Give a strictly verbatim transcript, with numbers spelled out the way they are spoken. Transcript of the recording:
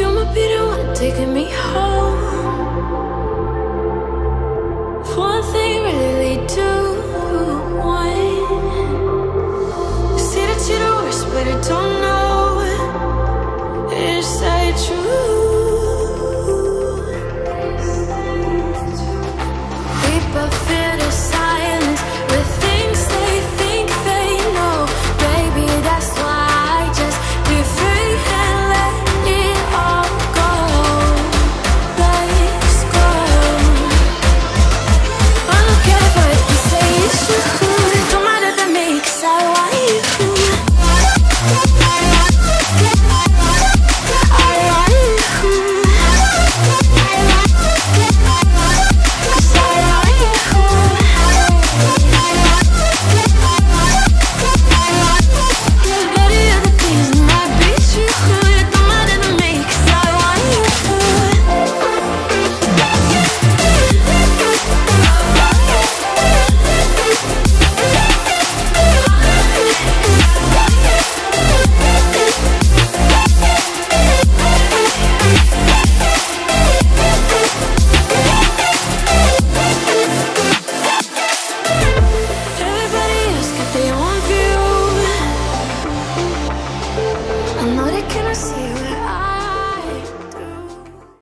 You're my Peter, wanna take me home.